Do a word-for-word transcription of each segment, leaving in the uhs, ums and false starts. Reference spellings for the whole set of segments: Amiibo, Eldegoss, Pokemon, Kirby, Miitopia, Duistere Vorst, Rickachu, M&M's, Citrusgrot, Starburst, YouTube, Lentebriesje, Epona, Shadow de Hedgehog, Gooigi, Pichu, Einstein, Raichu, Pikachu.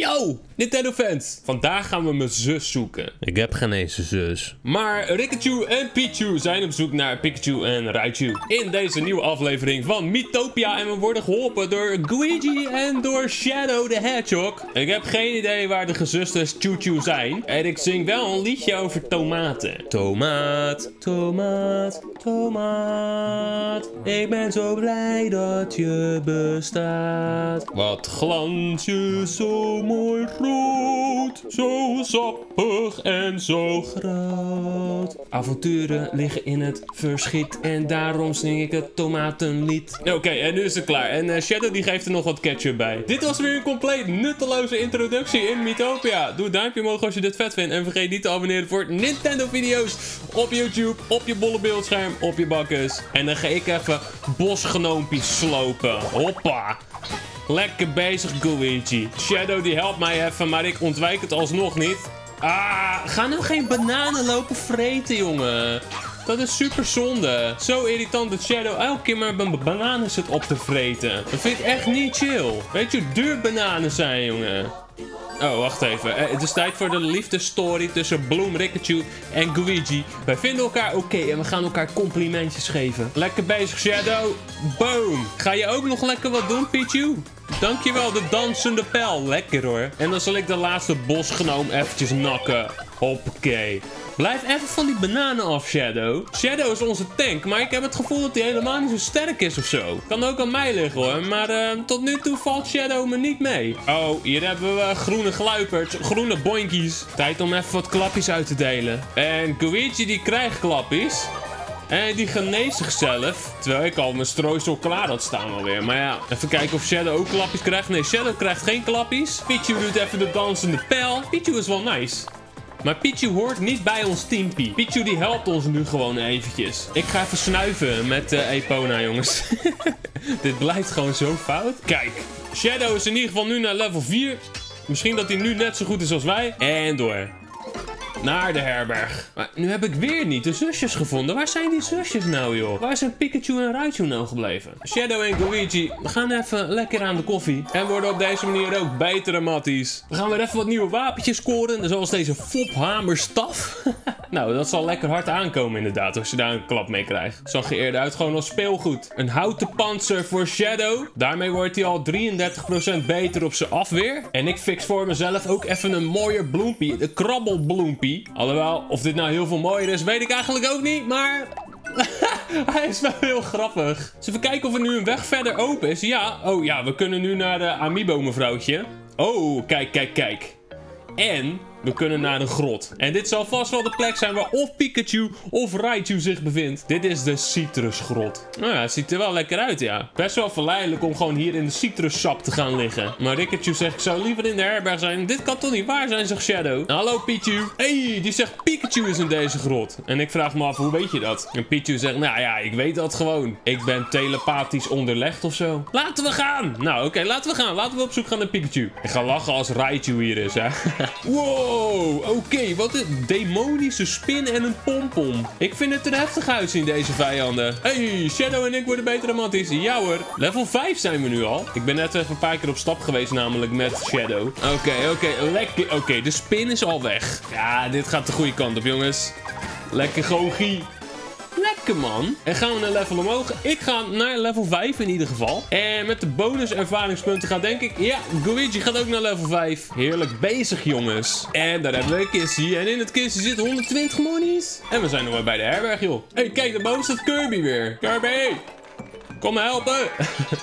Yo, Nintendo fans! Vandaag gaan we mijn zus zoeken. Ik heb geen eens een zus. Maar Rickachu en Pichu zijn op zoek naar Pikachu en Raichu. In deze nieuwe aflevering van Miitopia. En we worden geholpen door Gooigi en door Shadow de Hedgehog. Ik heb geen idee waar de gezusters Choo-Choo zijn. En ik zing wel een liedje over tomaten. Tomaat, tomaat, tomaat. Ik ben zo blij dat je bestaat. Wat glans je zo mooi rood, zo sappig en zo groot. Avonturen liggen in het verschiet en daarom zing ik het tomatenlied. Oké, okay, en nu is het klaar. En uh, Shadow die geeft er nog wat ketchup bij. Dit was weer een compleet nutteloze introductie in Miitopia. Doe een duimpje omhoog als je dit vet vindt en vergeet niet te abonneren voor Nintendo video's op YouTube, op je bolle beeldscherm, op je bakkes. En dan ga ik even bosgnoompjes slopen. Hoppa! Lekker bezig, Gooigi. Shadow die helpt mij even, maar ik ontwijk het alsnog niet. Ah, ga nou geen bananen lopen vreten, jongen. Dat is super zonde. Zo irritant dat Shadow elke keer maar een bananen zit op te vreten. Dat vind ik echt niet chill. Weet je hoe duur bananen zijn, jongen? Oh, wacht even. Eh, het is tijd voor de liefdesstory tussen Bloem, Rickachu en Gooigi. Wij vinden elkaar oké okay en we gaan elkaar complimentjes geven. Lekker bezig, Shadow. Boom. Ga je ook nog lekker wat doen, Pichu? Dankjewel, de dansende pijl. Lekker hoor. En dan zal ik de laatste bosgenoom eventjes nakken. Hoppakee. Blijf even van die bananen af, Shadow. Shadow is onze tank, maar ik heb het gevoel dat hij helemaal niet zo sterk is of zo. Kan ook aan mij liggen hoor, maar uh, tot nu toe valt Shadow me niet mee. Oh, hier hebben we groene gluiperds, groene boinkies. Tijd om even wat klappies uit te delen. En Gooigi die krijgt klappies. En die geneest zichzelf. Terwijl ik al mijn strooisel klaar had staan alweer. Maar ja, even kijken of Shadow ook klappies krijgt. Nee, Shadow krijgt geen klappies. Pichu doet even de dansende pijl. Pichu is wel nice. Maar Pichu hoort niet bij ons teampie. Pichu die helpt ons nu gewoon eventjes. Ik ga even snuiven met uh, Epona, jongens. Dit blijft gewoon zo fout. Kijk, Shadow is in ieder geval nu naar level vier. Misschien dat hij nu net zo goed is als wij. En door. Naar de herberg. Maar nu heb ik weer niet de zusjes gevonden. Waar zijn die zusjes nou, joh? Waar zijn Pikachu en Raichu nou gebleven? Shadow en Gooigi gaan even lekker aan de koffie. En worden op deze manier ook betere matties. We gaan weer even wat nieuwe wapentjes scoren. Zoals deze fophamerstaf. Nou, dat zal lekker hard aankomen inderdaad. Als je daar een klap mee krijgt. Zag je eerder uit gewoon als speelgoed. Een houten panzer voor Shadow. Daarmee wordt hij al drieëndertig procent beter op zijn afweer. En ik fix voor mezelf ook even een mooier bloempie. De krabbelbloempie. Alhoewel, of dit nou heel veel mooier is, weet ik eigenlijk ook niet, maar hij is wel heel grappig. Dus even kijken of er nu een weg verder open is. Ja, oh ja, we kunnen nu naar de Amiibo mevrouwtje. Oh, kijk, kijk, kijk. En we kunnen naar een grot. En dit zal vast wel de plek zijn waar of Pikachu of Raichu zich bevindt. Dit is de Citrusgrot. Nou ja, het ziet er wel lekker uit, ja. Best wel verleidelijk om gewoon hier in de citrussap te gaan liggen. Maar Rickachu zegt, ik zou liever in de herberg zijn. Dit kan toch niet waar zijn, zegt Shadow. Hallo, Pichu. Hey, die zegt Pikachu is in deze grot. En ik vraag me af, hoe weet je dat? En Pichu zegt, nou ja, ik weet dat gewoon. Ik ben telepathisch onderlegd of zo. Laten we gaan! Nou, oké, okay, laten we gaan. Laten we op zoek gaan naar Pikachu. Ik ga lachen als Raichu hier is, hè. Wow! Oh, oké, okay, wat een demonische spin en een pompom. Ik vind het er heftig uitzien, deze vijanden. Hey, Shadow en ik worden betere matties. Ja hoor, level vijf zijn we nu al. Ik ben net even een paar keer op stap geweest, namelijk met Shadow. Oké, okay, oké, okay, lekker. Oké, okay, de spin is al weg. Ja, dit gaat de goede kant op, jongens. Lekker Googie. Lekker man. En gaan we een level omhoog. Ik ga naar level vijf in ieder geval. En met de bonus ervaringspunten gaat denk ik... Ja, Gooigi gaat ook naar level vijf. Heerlijk bezig, jongens. En daar hebben we een kistje. En in het kistje zit honderdtwintig monies. En we zijn nog maar bij de herberg, joh. Hé, hey, kijk, daarboven staat Kirby weer. Kirby! Kom me helpen.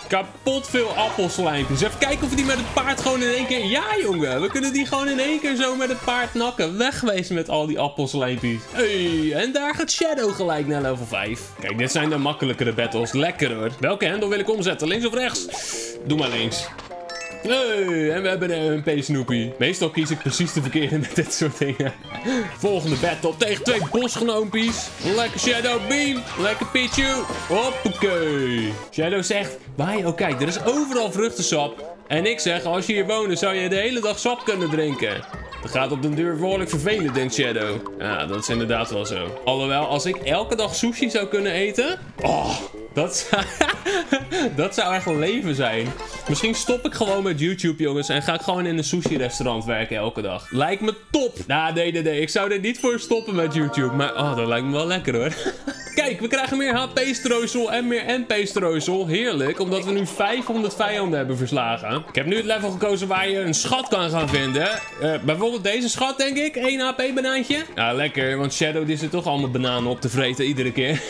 Kapot veel appelslijmpjes. Even kijken of we die met het paard gewoon in één keer... Ja, jongen. We kunnen die gewoon in één keer zo met het paard nakken. Wegwezen met al die appelslijmpjes. Hey, en daar gaat Shadow gelijk naar level vijf. Kijk, dit zijn de makkelijkere battles. Lekker hoor. Welke hendel wil ik omzetten? Links of rechts? Doe maar links. Hey, en we hebben een M P Snoopy. Meestal kies ik precies de verkeerde met dit soort dingen. Volgende battle tegen twee bosgenoompies. Lekker Shadow Beam. Lekker Pichu. Hoppakee. Shadow zegt, waai, oh kijk, er is overal vruchtensap. En ik zeg, als je hier woonde, zou je de hele dag sap kunnen drinken. Dat gaat op den duur behoorlijk vervelen, denkt Shadow. Ja, dat is inderdaad wel zo. Alhoewel, als ik elke dag sushi zou kunnen eten... Oh, Dat zou, dat zou echt leven zijn. Misschien stop ik gewoon met YouTube, jongens. En ga ik gewoon in een sushi-restaurant werken elke dag. Lijkt me top. Nou, nee, nee, nee. Ik zou er niet voor stoppen met YouTube. Maar, oh, dat lijkt me wel lekker, hoor. Kijk, we krijgen meer H P-strooisel en meer N P-strooisel. Heerlijk, omdat we nu vijfhonderd vijanden hebben verslagen. Ik heb nu het level gekozen waar je een schat kan gaan vinden. Uh, bijvoorbeeld deze schat, denk ik. één H P-banaantje. Nou, lekker, want Shadow die zit toch allemaal bananen op te vreten iedere keer.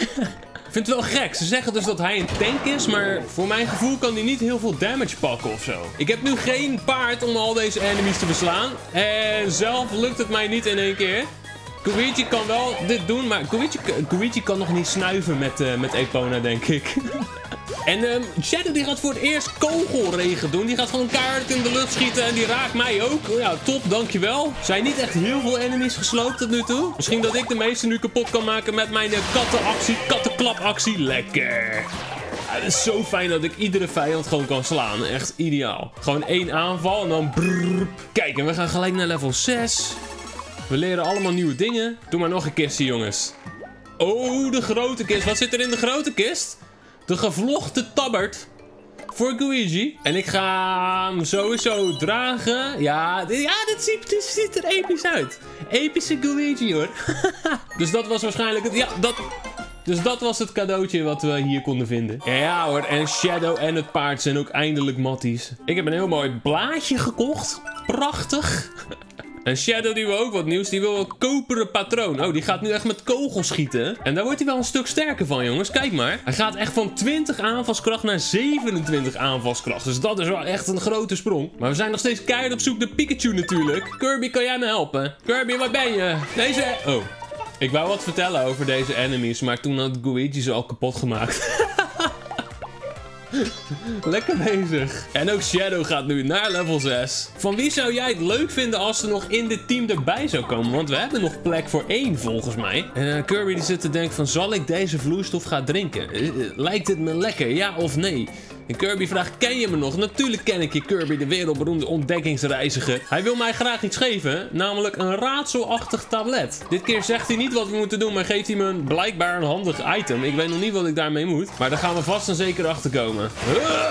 Ik vind het wel gek. Ze zeggen dus dat hij een tank is, maar voor mijn gevoel kan hij niet heel veel damage pakken of zo. Ik heb nu geen paard om al deze enemies te verslaan. En zelf lukt het mij niet in één keer. Gooigi kan wel dit doen, maar Gooigi, Gooigi kan nog niet snuiven met, uh, met Epona, denk ik. En um, Shadow die gaat voor het eerst kogelregen doen. Die gaat gewoon kaart in de lucht schieten en die raakt mij ook. Oh ja, top, dankjewel. Zijn niet echt heel veel enemies gesloopt tot nu toe. Misschien dat ik de meeste nu kapot kan maken met mijn uh, kattenactie, kattenklapactie. Lekker. Ja, het is zo fijn dat ik iedere vijand gewoon kan slaan. Echt ideaal. Gewoon één aanval en dan brrrr. Kijk, en we gaan gelijk naar level zes. We leren allemaal nieuwe dingen. Doe maar nog een kistje, jongens. Oh, de grote kist. Wat zit er in de grote kist? De gevlochten tabbert voor Gooigi. En ik ga hem sowieso dragen. Ja, ja dit, ziet, dit ziet er episch uit. Epische Gooigi, hoor. Dus dat was waarschijnlijk het... Ja, dat... Dus dat was het cadeautje wat we hier konden vinden. Ja hoor, en Shadow en het paard zijn ook eindelijk matties. Ik heb een heel mooi blaadje gekocht. Prachtig. En Shadow die wil ook wat nieuws. Die wil een koperen patroon. Oh, die gaat nu echt met kogels schieten. En daar wordt hij wel een stuk sterker van, jongens. Kijk maar. Hij gaat echt van twintig aanvalskracht naar zevenentwintig aanvalskracht. Dus dat is wel echt een grote sprong. Maar we zijn nog steeds keihard op zoek naar Pikachu natuurlijk. Kirby, kan jij me helpen? Kirby, waar ben je? Deze... Oh. Ik wou wat vertellen over deze enemies. Maar toen had Gooigi ze al kapot gemaakt. Lekker bezig. En ook Shadow gaat nu naar level zes. Van wie zou jij het leuk vinden als er nog in dit team erbij zou komen? Want we hebben nog plek voor één volgens mij. En uh, Kirby die zit te denken van, zal ik deze vloeistof gaan drinken? Uh, uh, lijkt het me lekker, ja of nee? En Kirby vraagt, ken je me nog? Natuurlijk ken ik je, Kirby, de wereldberoemde ontdekkingsreiziger. Hij wil mij graag iets geven, namelijk een raadselachtig tablet. Dit keer zegt hij niet wat we moeten doen, maar geeft hij me een blijkbaar een handig item. Ik weet nog niet wat ik daarmee moet, maar daar gaan we vast en zeker achter komen.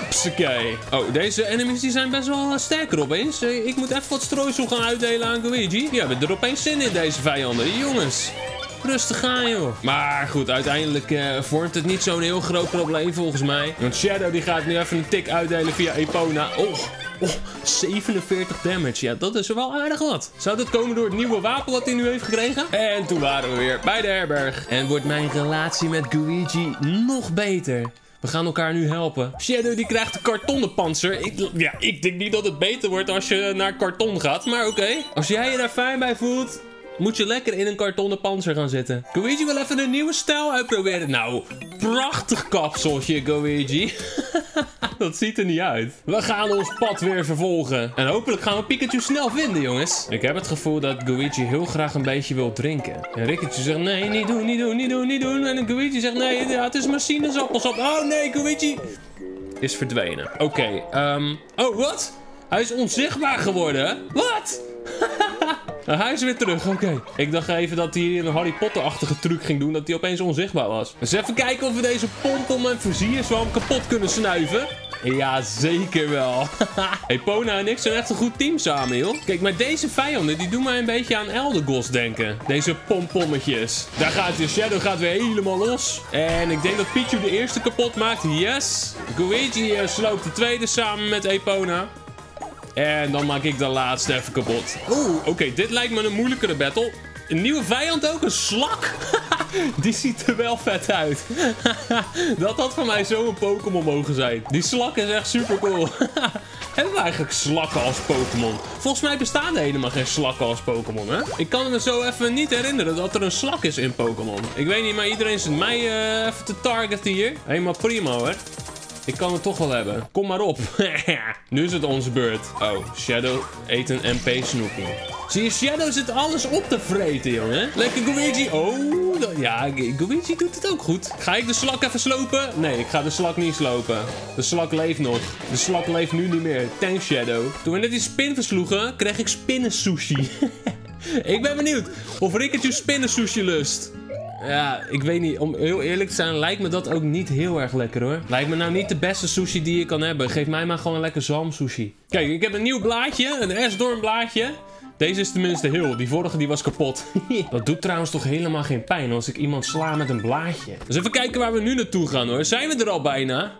Hupsakee. Oh, deze enemies die zijn best wel sterker opeens. Ik moet even wat strooisel gaan uitdelen aan Gooigi. Die hebben er opeens zin in, deze vijanden. Jongens. Rustig aan, joh. Maar goed, uiteindelijk uh, vormt het niet zo'n heel groot probleem volgens mij. Want Shadow die gaat nu even een tik uitdelen via Epona. Oh, oh, zevenenveertig damage. Ja, dat is wel aardig wat. Zou dat komen door het nieuwe wapen wat hij nu heeft gekregen? En toen waren we weer bij de herberg. En wordt mijn relatie met Gooigi nog beter. We gaan elkaar nu helpen. Shadow die krijgt een kartonnen panzer. Ik, ja, ik denk niet dat het beter wordt als je naar karton gaat. Maar oké. Okay. Als jij je daar fijn bij voelt... Moet je lekker in een kartonnen panzer gaan zitten. Gooigi wil even een nieuwe stijl uitproberen. Nou, prachtig kapseltje, Gooigi. Dat ziet er niet uit. We gaan ons pad weer vervolgen. En hopelijk gaan we Pikachu snel vinden, jongens. Ik heb het gevoel dat Gooigi heel graag een beetje wil drinken. En Rickachu zegt, nee, niet doen, niet doen, niet doen, niet doen. En Gooigi zegt, nee, ja, het is maar sinaasappelsap. Oh nee, Gooigi is verdwenen. Oké, okay, um... oh, wat? Hij is onzichtbaar geworden. Wat? Nou, hij is weer terug, oké. Okay. Ik dacht even dat hij een Harry Potter-achtige truc ging doen, dat hij opeens onzichtbaar was. Dus even kijken of we deze pompom en versierzwam kapot kunnen snuiven. Ja, zeker wel. Epona en ik zijn echt een goed team samen, joh. Kijk, maar deze vijanden, die doen mij een beetje aan Eldegoss denken. Deze pompommetjes. Daar gaat de Shadow gaat weer helemaal los. En ik denk dat Pichu de eerste kapot maakt. Yes. Gooigi uh, sloopt de tweede samen met Epona. En dan maak ik de laatste even kapot. Oeh, oké, okay, dit lijkt me een moeilijkere battle. Een nieuwe vijand ook, een slak. Die ziet er wel vet uit. Dat had voor mij zo een Pokémon mogen zijn. Die slak is echt super cool. Hebben we eigenlijk slakken als Pokémon? Volgens mij bestaan er helemaal geen slakken als Pokémon, hè? Ik kan me zo even niet herinneren dat er een slak is in Pokémon. Ik weet niet, maar iedereen zit mij uh, even te targeten hier. Helemaal prima, hoor. Ik kan het toch wel hebben. Kom maar op. Nu is het onze beurt. Oh, Shadow eet een M P-snoepje. Zie je, Shadow zit alles op te vreten, jongen. Lekker Gooigi. Oh, dat... ja, Gooigi doet het ook goed. Ga ik de slak even slopen? Nee, ik ga de slak niet slopen. De slak leeft nog. De slak leeft nu niet meer. Thanks, Shadow. Toen we net die spin versloegen, kreeg ik spinnensushi. Ik ben benieuwd of Rickachu spinnensushi lust. ja, ik weet niet. Om heel eerlijk te zijn, lijkt me dat ook niet heel erg lekker hoor. Lijkt me nou niet de beste sushi die je kan hebben. Geef mij maar gewoon een lekker zalmsushi. Kijk, ik heb een nieuw blaadje. Een esdoorn blaadje. Deze is tenminste heel. Die vorige die was kapot. Dat doet trouwens toch helemaal geen pijn als ik iemand sla met een blaadje. Dus even kijken waar we nu naartoe gaan hoor. Zijn we er al bijna?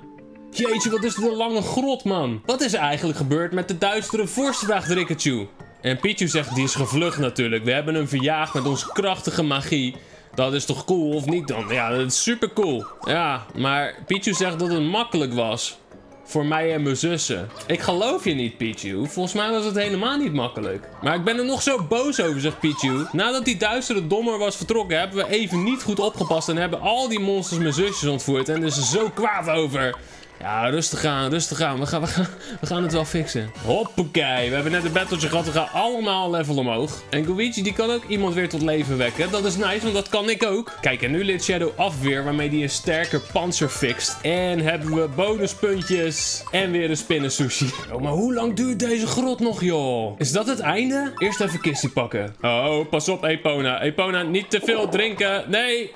Jeetje, wat is dit een lange grot man. Wat is er eigenlijk gebeurd met de Duistere Vorst, vraagt Rickachu. En Pichu zegt, die is gevlucht natuurlijk. We hebben hem verjaagd met onze krachtige magie. Dat is toch cool of niet dan? Ja, dat is super cool. Ja, maar Pichu zegt dat het makkelijk was. Voor mij en mijn zussen. Ik geloof je niet, Pichu. Volgens mij was het helemaal niet makkelijk. Maar ik ben er nog zo boos over, zegt Pichu. Nadat die duistere dommer was vertrokken, hebben we even niet goed opgepast. En hebben al die monsters mijn zusjes ontvoerd. En er is er zo kwaad over. Ja, rustig aan, rustig aan. We gaan, we gaan, we gaan het wel fixen. Hoppakee, we hebben net een battletje gehad. We gaan allemaal level omhoog. En Gooigi, die kan ook iemand weer tot leven wekken. Dat is nice, want dat kan ik ook. Kijk, en nu lid Shadow afweer, waarmee die een sterker panzer fixt. En hebben we bonuspuntjes. En weer een spinnensushi. Oh, maar hoe lang duurt deze grot nog, joh? Is dat het einde? Eerst even kistie pakken. Oh, pas op, Epona. Epona, niet te veel drinken. Nee.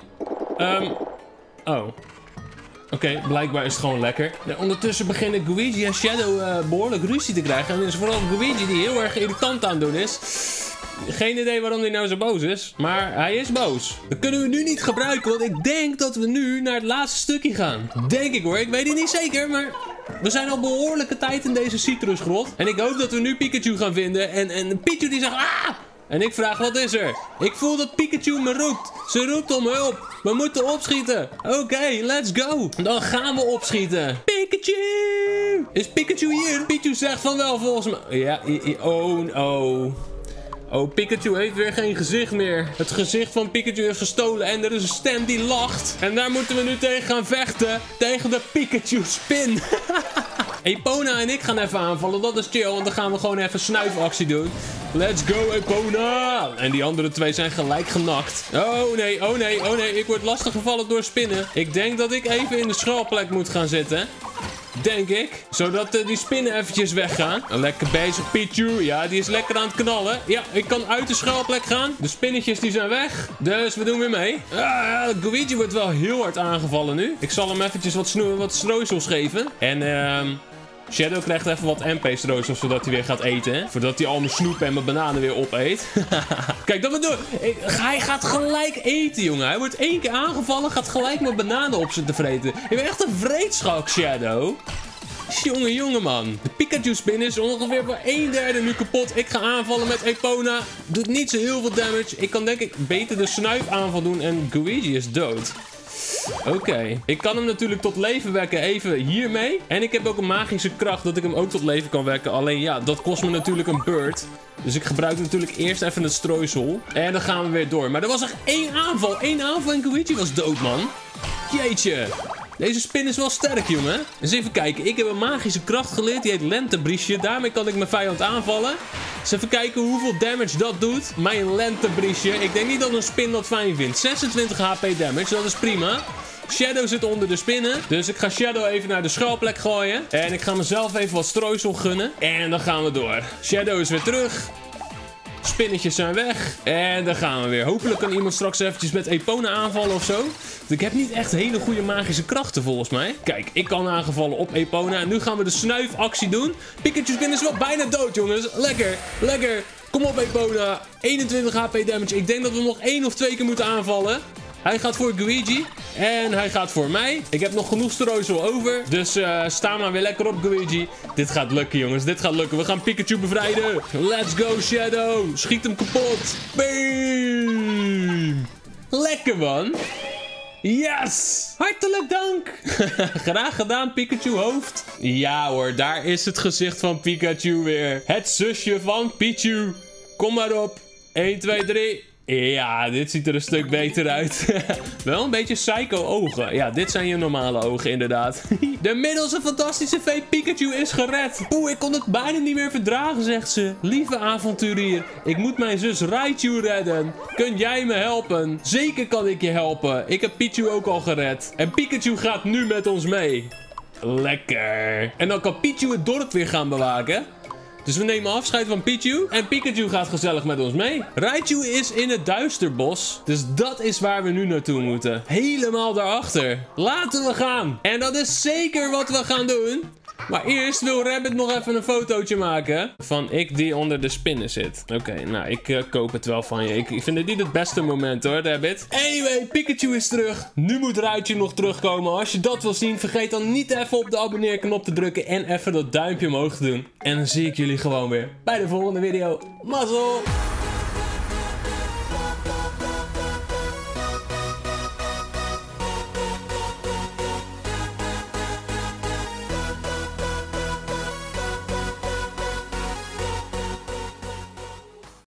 Um. Oh. Oké, okay, blijkbaar is het gewoon lekker. Ja, ondertussen beginnen Gooigi en Shadow uh, behoorlijk ruzie te krijgen. En het is vooral Gooigi die heel erg irritant aan het doen is. Geen idee waarom hij nou zo boos is. Maar hij is boos. Dat kunnen we nu niet gebruiken, want ik denk dat we nu naar het laatste stukje gaan. Denk ik hoor, ik weet het niet zeker, maar... We zijn al behoorlijke tijd in deze citrusgrot. En ik hoop dat we nu Pikachu gaan vinden. En, en Pichu die zegt... Ah! En ik vraag, wat is er? Ik voel dat Pikachu me roept. Ze roept om hulp. We moeten opschieten. Oké, okay, let's go. Dan gaan we opschieten. Pikachu! Is Pikachu hier? Pichu zegt van wel volgens mij. Ja, oh no. Oh, Pikachu heeft weer geen gezicht meer. Het gezicht van Pikachu is gestolen en er is een stem die lacht. En daar moeten we nu tegen gaan vechten. Tegen de Pikachu-spin. Epona en ik gaan even aanvallen. Dat is chill, want dan gaan we gewoon even snuifactie doen. Let's go, Epona! En die andere twee zijn gelijk genakt. Oh nee, oh nee, oh nee. Ik word lastiggevallen door spinnen. Ik denk dat ik even in de schuilplek moet gaan zitten. Denk ik. Zodat uh, die spinnen eventjes weggaan. Lekker bezig, Pichu. Ja, die is lekker aan het knallen. Ja, ik kan uit de schuilplek gaan. De spinnetjes die zijn weg. Dus we doen weer mee. Uh, Gooigi wordt wel heel hard aangevallen nu. Ik zal hem eventjes wat, wat strooisels geven. En ehm... Uh... Shadow krijgt even wat M P-stroosels zodat hij weer gaat eten, hè? Voordat hij al mijn snoep en mijn bananen weer opeet. Kijk, dat moet doen. Hij gaat gelijk eten, jongen. Hij wordt één keer aangevallen, gaat gelijk mijn bananen op zitten vreten. Je bent echt een vreedschak, Shadow. Jongen, jongen, man. De Pikachu-spin is ongeveer voor een derde nu kapot. Ik ga aanvallen met Epona. Doet niet zo heel veel damage. Ik kan denk ik beter de snuifaanval doen en Gooigi is dood. Oké. Okay. Ik kan hem natuurlijk tot leven wekken. Even hiermee. En ik heb ook een magische kracht dat ik hem ook tot leven kan wekken. Alleen ja, dat kost me natuurlijk een beurt. Dus ik gebruik natuurlijk eerst even het strooisel. En dan gaan we weer door. Maar er was echt één aanval. Eén aanval en Gooigi was dood, man. Jeetje. Deze spin is wel sterk, jongen. Dus even kijken. Ik heb een magische kracht geleerd. Die heet Lentebriesje. Daarmee kan ik mijn vijand aanvallen. Dus even kijken hoeveel damage dat doet. Mijn lentebriesje. Ik denk niet dat een spin dat fijn vindt. zesentwintig H P damage. Dat is prima. Shadow zit onder de spinnen. Dus ik ga Shadow even naar de schuilplek gooien. En ik ga mezelf even wat strooisel gunnen. En dan gaan we door. Shadow is weer terug. Spinnetjes zijn weg. En daar gaan we weer. Hopelijk kan iemand straks eventjes met Epona aanvallen of zo. Want ik heb niet echt hele goede magische krachten volgens mij. Kijk, ik kan aangevallen op Epona. En nu gaan we de snuifactie doen. Pikachu's binnen is wel bijna dood, jongens. Lekker, lekker. Kom op, Epona. eenentwintig H P damage. Ik denk dat we nog één of twee keer moeten aanvallen. Hij gaat voor Gooigi. En hij gaat voor mij. Ik heb nog genoeg strooisel over. Dus uh, sta maar weer lekker op, Gooigi. Dit gaat lukken, jongens. Dit gaat lukken. We gaan Pikachu bevrijden. Let's go, Shadow. Schiet hem kapot. Bam. Lekker, man. Yes! Hartelijk dank! Graag gedaan, Pikachu hoofd. Ja hoor, daar is het gezicht van Pikachu weer. Het zusje van Pichu. Kom maar op. één, twee, drie... Ja, dit ziet er een stuk beter uit. Wel een beetje psycho ogen. Ja, dit zijn je normale ogen inderdaad. De middelse fantastische vee Pikachu is gered. Oeh, ik kon het bijna niet meer verdragen, zegt ze. Lieve avonturier, ik moet mijn zus Raichu redden. Kun jij me helpen? Zeker kan ik je helpen. Ik heb Pichu ook al gered. En Pikachu gaat nu met ons mee. Lekker. En dan kan Pichu het dorp weer gaan bewaken. Dus we nemen afscheid van Pichu. En Pikachu gaat gezellig met ons mee. Raichu is in het Duisterbos. Dus dat is waar we nu naartoe moeten. Helemaal daarachter. Laten we gaan. En dat is zeker wat we gaan doen. Maar eerst wil Rabbit nog even een fotootje maken van ik die onder de spinnen zit. Oké, okay, nou, ik uh, koop het wel van je. Ik, ik vind het niet het beste moment hoor, Rabbit. Anyway, Pikachu is terug. Nu moet Raichu nog terugkomen. Als je dat wil zien, vergeet dan niet even op de abonneerknop te drukken en even dat duimpje omhoog te doen. En dan zie ik jullie gewoon weer bij de volgende video. Mazzel!